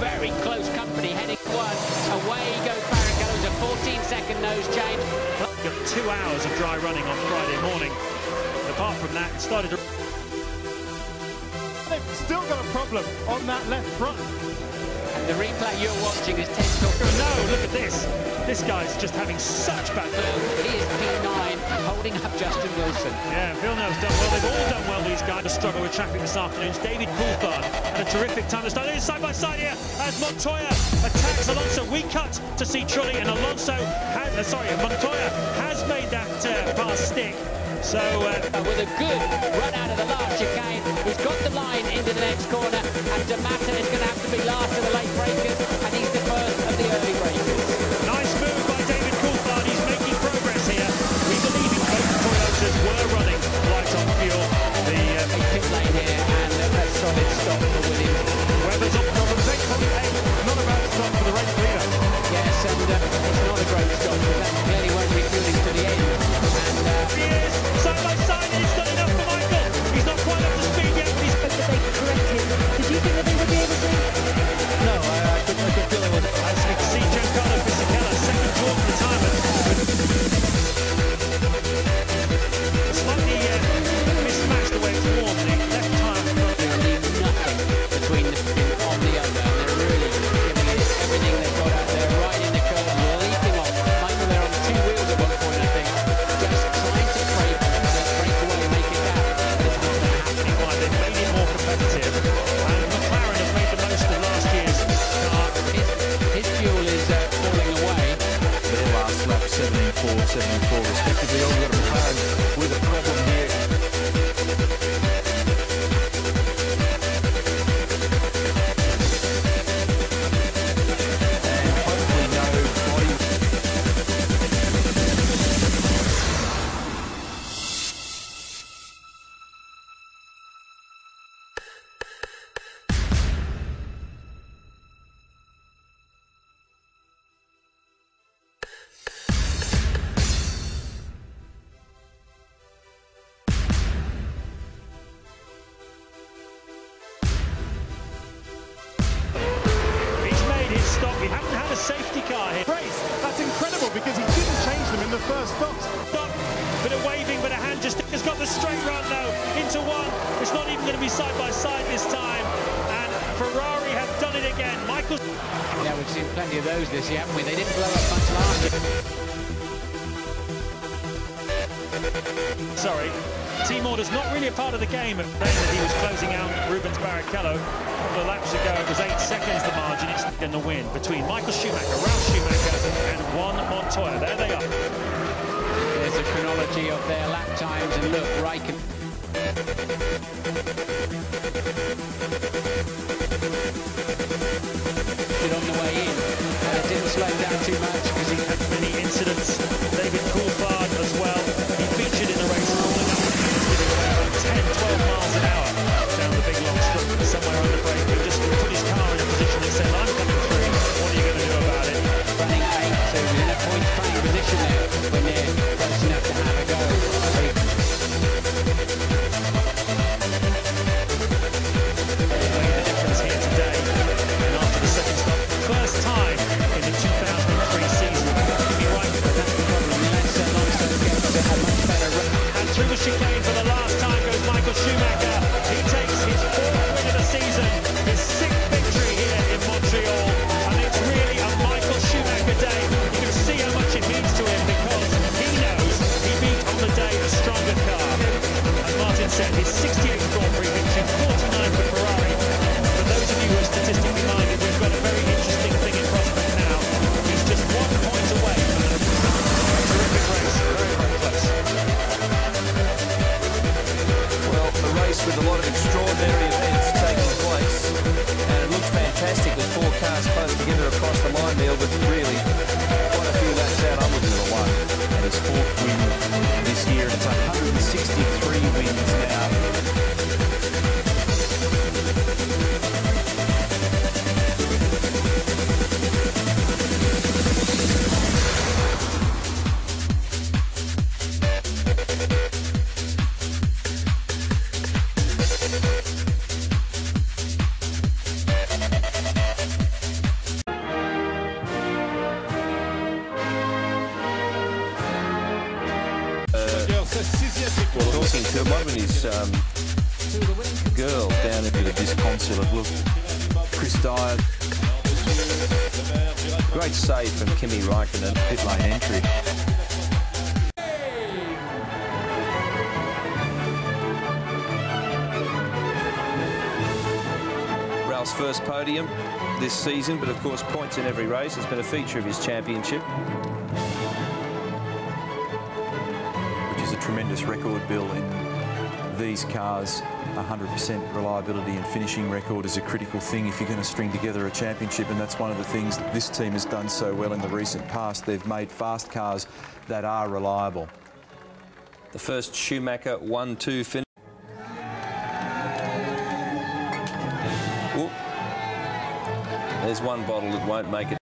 Very close company, heading one, away goes Barrichello, a 14-second nose change. Got 2 hours of dry running on Friday morning. Apart from that, it started to... They've still got a problem on that left front. And the replay you're watching is 10 to... No, look at this. This guy's just having such bad... He is P9, holding up Justin Wilson. Yeah, Villeneuve's done well. They've all done well, these guys. The struggle with traffic this afternoon. David Coulthard had a terrific time to start. It is side by side here as Montoya attacks Alonso. We cut to see Trulli, and Alonso has, Montoya has made that pass stick. So with a good run out of the last chicane, he's got the line into the next corner, and De Mata is going to have to be last of the late breakers, and he's the first of the early breakers. Nice move by David Coulthard. He's making progress here. We believe in both Toyotas were running light on fuel. The pit lane here, and a solid stop for Williams. Weber's up from the 8.8, not a bad stop for the race leader. Yes, and it's not a great stop, but that clearly won't be fueling to the end. He is side by side, and it's not enough for Michael. He's not quite up to speed yet. He's hoping that they correct him. Did you think that they would be able to? No, I couldn't feel it was. As you can see, Giancarlo Fisichella, second draw for retirement. Slightly mismatched the way it's warm. The left tire leaves nothing between the two on the other. And they're really giving it everything they've got out there, right in the curve, leaping off. Mind you, they're on two wheels at one point, I think. Stop. He hadn't had a safety car here. Race. That's incredible because he didn't change them in the first stop. Stop. Bit of waving, but a hand just has got the straight run now into one. It's not even going to be side by side this time. And Ferrari have done it again. Michael. Yeah, we've seen plenty of those this year, haven't we? They didn't blow up much last year. Sorry. Team order's not really a part of the game. He was closing out Rubens Barrichello. A couple of laps ago, it was 8 seconds the margin. It's in the win between Michael Schumacher, Ralf Schumacher, and Juan Montoya. There they are. There's a chronology of their lap times, and look, Raikkonen. On the way in, and it didn't slow down too much because he had many incidents. David Coulthard as well. He featured in the race. 10-12 miles an hour down the big long strip, somewhere on the brake. He just put his car in a position that said, I'm coming through, what are you going to do about it? Running 8-2, in a point-playing position there, when they're close enough to have a go. Through the chicane for the last time goes Michael Schumacher. He takes his fourth win of the season, his sixth victory here in Montreal. And it's really a Michael Schumacher day. You can see how much it means to him because he knows he beat on the day a stronger car. And Martin said his 68th Grand Prix victory, 49 for Ferrari. For those of you who are statistically minded, we've got a very interesting thing in prospect now. He's just 1 point away from a terrific race. Very, very close. With a lot of extraordinary events taking place, and it looks fantastic with four cars close together across the line there, but really quite a few laps out. I'm looking at one, and it's fourth win this year, and it's 163 wins now. Girl down into the disconsolate look. Chris Dyer. Great save from Kimi Raikkonen, pit lane entry. Ralph's first podium this season, but of course points in every race has been a feature of his championship. Which is a tremendous record, Bill. These cars, 100% reliability and finishing record is a critical thing if you're going to string together a championship, and that's one of the things that this team has done so well in the recent past. They've made fast cars that are reliable. The first Schumacher 1-2 finish. There's one bottle that won't make it.